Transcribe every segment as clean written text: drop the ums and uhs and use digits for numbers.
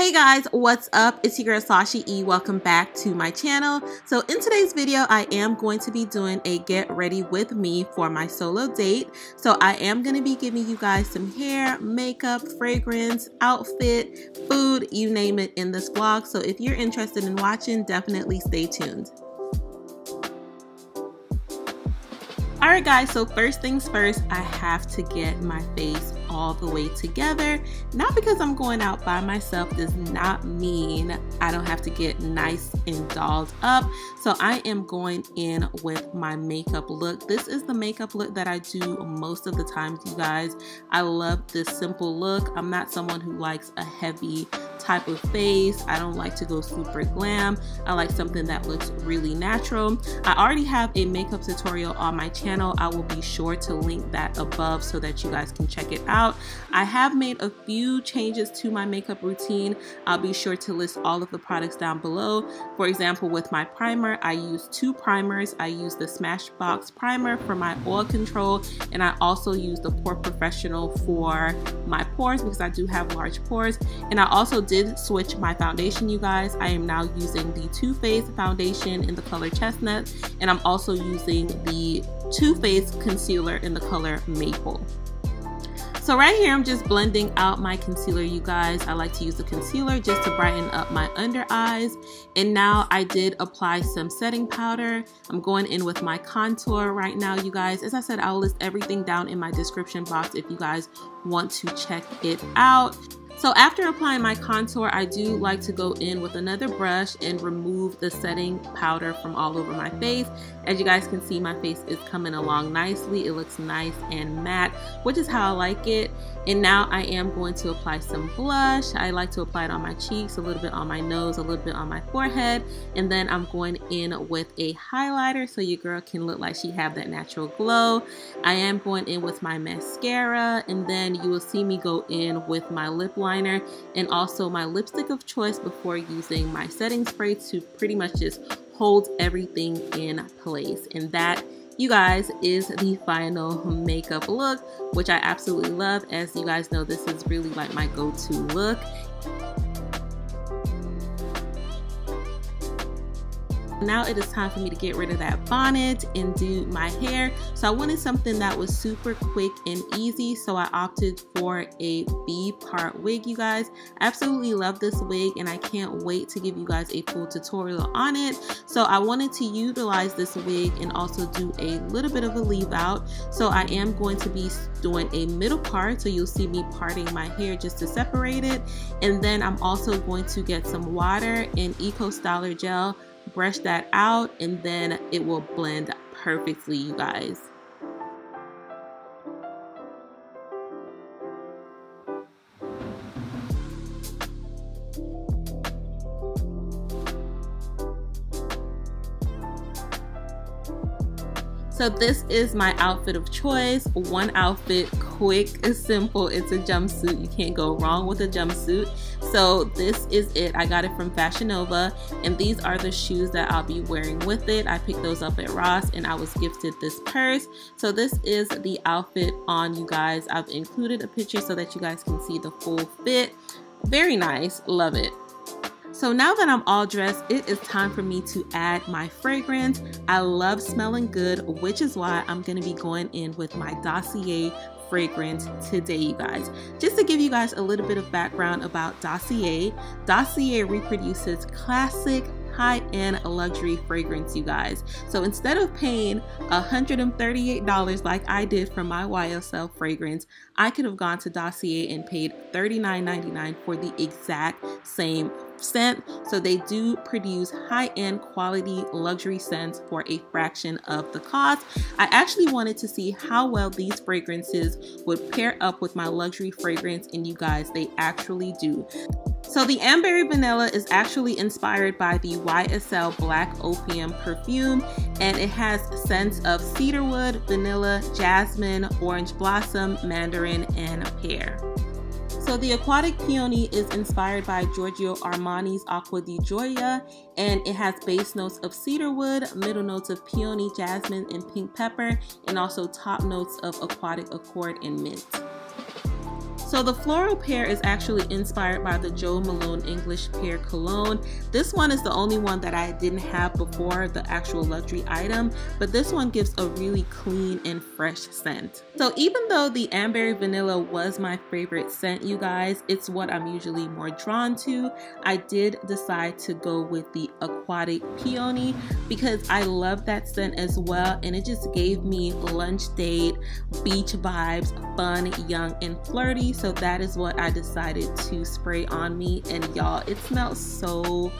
Hey guys, what's up? It's your girl Sashie E. Welcome back to my channel. So in today's video, I am going to be doing a get ready with me for my solo date. So I am going to be giving you guys some hair, makeup, fragrance, outfit, food, you name it in this vlog. So if you're interested in watching, definitely stay tuned. Alright guys, so first things first, I have to get my face all the way together. Not because I'm going out by myself does not mean I don't have to get nice and dolled up. So I am going in with my makeup look. This is the makeup look that I do most of the time, you guys. I love this simple look. I'm not someone who likes a heavy type of face. I don't like to go super glam. I like something that looks really natural. I already have a makeup tutorial on my channel. I will be sure to link that above so that you guys can check it out. I have made a few changes to my makeup routine. I'll be sure to list all of the products down below. For example, with my primer, I use two primers. I use the Smashbox primer for my oil control, and I also use the Pore Professional for my pores because I do have large pores. And I also did switch my foundation, you guys. I am now using the Too Faced foundation in the color Chestnut, and I'm also using the Too Faced concealer in the color Maple. So right here, I'm just blending out my concealer, you guys. I like to use the concealer just to brighten up my under eyes. And now I did apply some setting powder. I'm going in with my contour right now, you guys. As I said, I'll list everything down in my description box if you guys want to check it out. So after applying my contour, I do like to go in with another brush and remove the setting powder from all over my face. As you guys can see, my face is coming along nicely. It looks nice and matte, which is how I like it. And now I am going to apply some blush. I like to apply it on my cheeks, a little bit on my nose, a little bit on my forehead. And then I'm going in with a highlighter so your girl can look like she have that natural glow. I am going in with my mascara, and then you will see me go in with my lip liner and also my lipstick of choice before using my setting spray to pretty much just hold everything in place. And that, you guys, is the final makeup look, which I absolutely love. As you guys know, this is really like my go-to look. Now it is time for me to get rid of that bonnet and do my hair. So I wanted something that was super quick and easy, so I opted for a B-part wig, you guys. I absolutely love this wig and I can't wait to give you guys a full tutorial on it. So I wanted to utilize this wig and also do a little bit of a leave out. So I am going to be doing a middle part, so you'll see me parting my hair just to separate it. And then I'm also going to get some water and Eco Styler gel, brush that out, and then it will blend perfectly, you guys. So this is my outfit of choice. One outfit, quick, simple. It's a jumpsuit. You can't go wrong with a jumpsuit. So this is it. I got it from Fashion Nova, and these are the shoes that I'll be wearing with it. I picked those up at Ross, and I was gifted this purse. So this is the outfit on, you guys. I've included a picture so that you guys can see the full fit. Very nice. Love it. So now that I'm all dressed, it is time for me to add my fragrance. I love smelling good, which is why I'm going to be going in with my Dossier fragrance today, you guys. Just to give you guys a little bit of background about Dossier, Dossier reproduces classic high-end luxury fragrance, you guys. So instead of paying $138 like I did for my YSL fragrance, I could have gone to Dossier and paid $39.99 for the exact same scent. So they do produce high-end quality luxury scents for a fraction of the cost. I actually wanted to see how well these fragrances would pair up with my luxury fragrance, and you guys, they actually do. So the Amberry Vanilla is actually inspired by the YSL Black Opium perfume, and it has scents of cedarwood, vanilla, jasmine, orange blossom, mandarin, and pear. So the Aquatic Peony is inspired by Giorgio Armani's Acqua di Gioia, and it has base notes of cedarwood, middle notes of peony, jasmine, and pink pepper, and also top notes of aquatic accord and mint. So the floral pair is actually inspired by the Jo Malone English Pear Cologne. This one is the only one that I didn't have before, the actual luxury item, but this one gives a really clean and fresh scent. So even though the Amberry Vanilla was my favorite scent, you guys, it's what I'm usually more drawn to, I did decide to go with the Aquatic Peony because I love that scent as well, and it just gave me lunch date, beach vibes, fun, young, and flirty. So that is what I decided to spray on me, and y'all, it smells so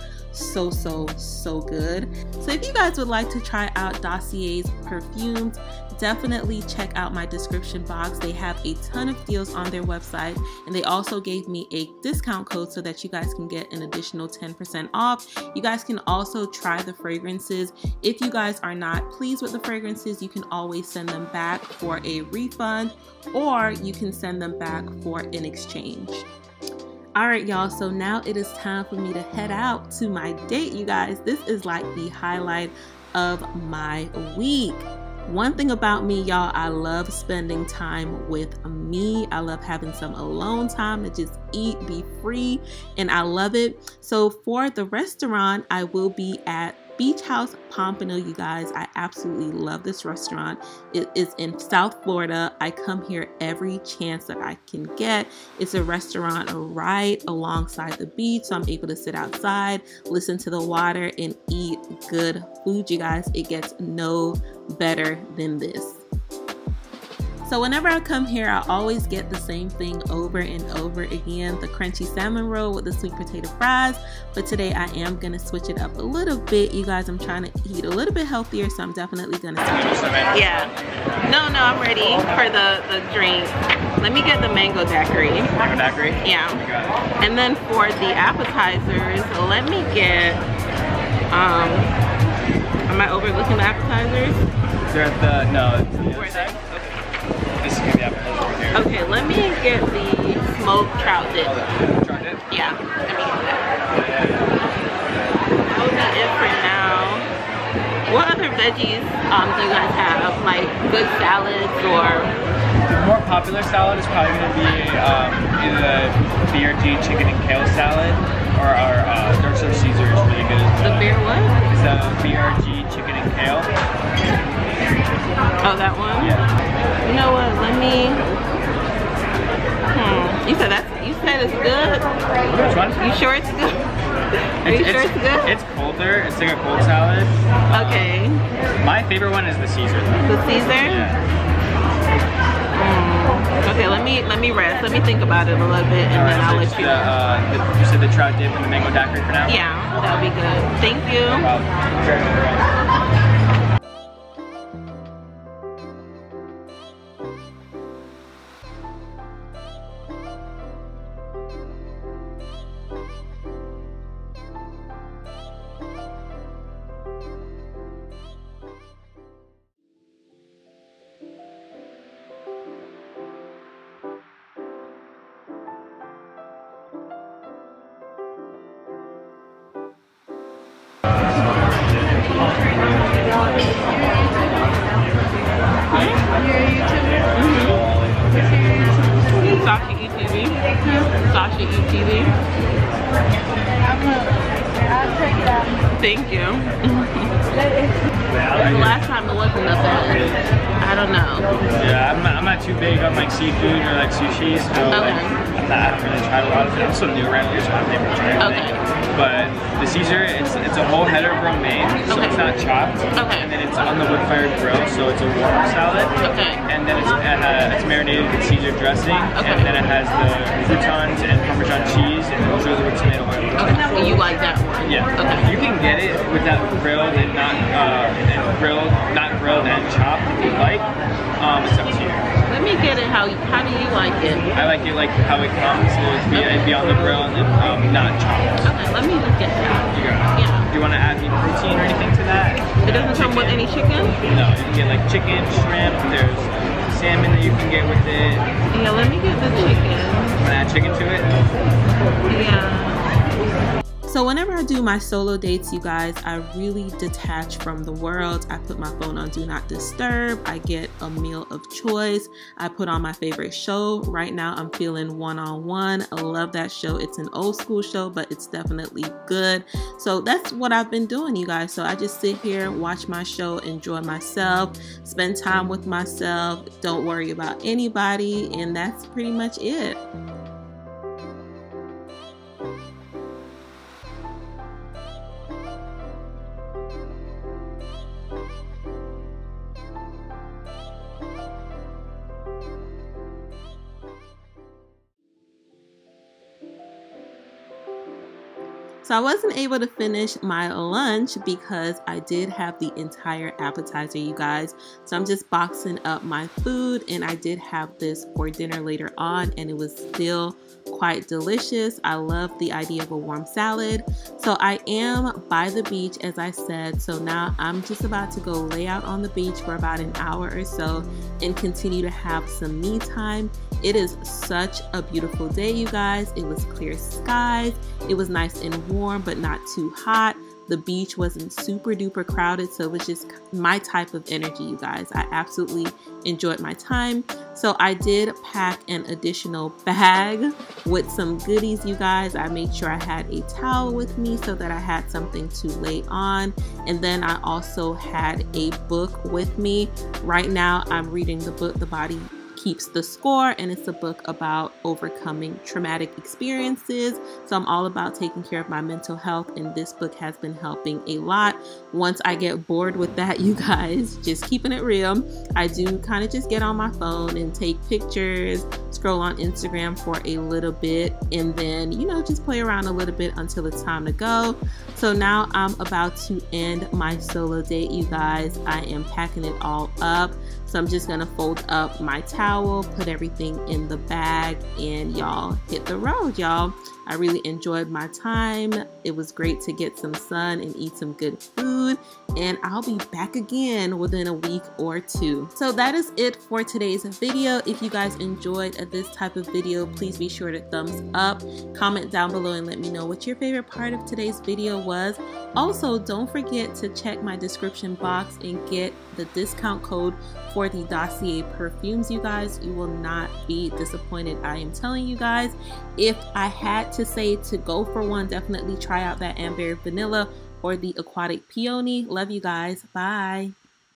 good. So if you guys would like to try out Dossier's perfumes, definitely check out my description box. They have a ton of deals on their website, and they also gave me a discount code so that you guys can get an additional 10% off. You guys can also try the fragrances. If you guys are not pleased with the fragrances, you can always send them back for a refund, or you can send them back for an exchange. Alright y'all, so now it is time for me to head out to my date, you guys. This is like the highlight of my week. One thing about me, y'all, I love spending time with me. I love having some alone time to just eat, be free, and I love it. So for the restaurant, I will be at Beach House Pompano, you guys. I absolutely love this restaurant. It is in South Florida. I come here every chance that I can get. It's a restaurant right alongside the beach, so I'm able to sit outside, listen to the water, and eat good food, you guys. It gets no better than this. So whenever I come here, I always get the same thing over and over again, the crunchy salmon roll with the sweet potato fries. But today I am going to switch it up a little bit. You guys, I'm trying to eat a little bit healthier, so I'm definitely going to switch it up. Yeah. No, I'm ready for the drink. Let me get the mango daiquiri. Mango daiquiri? Yeah. And then for the appetizers, let me get, am I overlooking the appetizers? They're the, no. Where they? This is gonna be appetizer right here. Okay, let me get the smoked trout dip. Oh, trout dip? Yeah, let me get that. That would be it for now. What other veggies do you guys have? Like good salads or? The more popular salad is probably gonna be either the BRG chicken and kale salad or our dark source Caesar is really good as well. The beer what? It's a BRG chicken and kale. Oh, that one? Yeah. You know what, let me, you said that's, you said it's good? Which one? You sure it's good? Are you sure it's good? It's colder, it's like a cold salad. Okay. My favorite one is the Caesar. The Caesar? Yeah. Okay, let me rest, let me think about it a little bit, and all then right, I'll let you know. You said the trout dip and the mango daiquiri for now? Yeah, that'll be good. Thank you. No problem. Very good. Sashie E TV. Sashie E TV. I'll check it out. Thank you. The last time it wasn't that bad. I don't know. Yeah, I'm not too big on like seafood or like sushi, so okay. I haven't really tried a lot of it. I'm so new around here, so I haven't tried anything. Okay. But the Caesar, it's a whole head of romaine, so okay. It's not chopped. Okay. And then it's on the wood fired grill, so it's a warm salad. Okay. And then it's marinated with Caesar dressing, okay. And then it has the croutons and Parmesan cheese and usually with tomato oil. Okay. You like that one? Yeah. Okay. You can get it with that grilled and not grilled and chopped if you like. It's up to you. Let me get it. How do you like it? I like it like how it comes. It'd be on the grill and then not chopped. Okay. Let me just get that. You got it. Yeah. Do you want to add any protein or anything to that? It doesn't come with any chicken? No. You can get like chicken, shrimp. There's salmon that you can get with it. Yeah, let me get the chicken. Want to add chicken to it? Yeah. So whenever I do my solo dates, you guys, I really detach from the world. I put my phone on Do Not Disturb. I get a meal of choice. I put on my favorite show. Right now I'm feeling One on One. I love that show. It's an old school show, but it's definitely good. So that's what I've been doing, you guys. So I just sit here, watch my show, enjoy myself, spend time with myself, don't worry about anybody, and that's pretty much it. So I wasn't able to finish my lunch because I did have the entire appetizer, you guys. So I'm just boxing up my food, and I did have this for dinner later on, and it was still quite delicious. I love the idea of a warm salad. So I am by the beach, as I said. So now I'm just about to go lay out on the beach for about an hour or so and continue to have some me time. It is such a beautiful day, you guys. It was clear skies. It was nice and warm, but not too hot. The beach wasn't super duper crowded, so it was just my type of energy, you guys. I absolutely enjoyed my time. So I did pack an additional bag with some goodies, you guys. I made sure I had a towel with me so that I had something to lay on. And then I also had a book with me. Right now I'm reading the book, The Body Keeps the Score, and it's a book about overcoming traumatic experiences. So I'm all about taking care of my mental health, and this book has been helping a lot. Once I get bored with that, you guys, just keeping it real, I do kind of just get on my phone and take pictures, scroll on Instagram for a little bit, and then, you know, just play around a little bit until it's time to go. So now I'm about to end my solo date, you guys. I am packing it all up. So I'm just gonna fold up my towel, put everything in the bag, and y'all, hit the road, y'all. I really enjoyed my time. It was great to get some sun and eat some good food, and I'll be back again within a week or two. So that is it for today's video. If you guys enjoyed this type of video, please be sure to thumbs up, comment down below, and let me know what your favorite part of today's video was. Also, don't forget to check my description box and get the discount code for the Dossier perfumes, you guys. You will not be disappointed, I am telling you guys. If I had to say to go for one, definitely try out that Amber Vanilla or the Aquatic Peony. Love you guys. Bye.